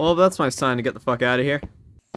Well, that's my sign to get the fuck out of here.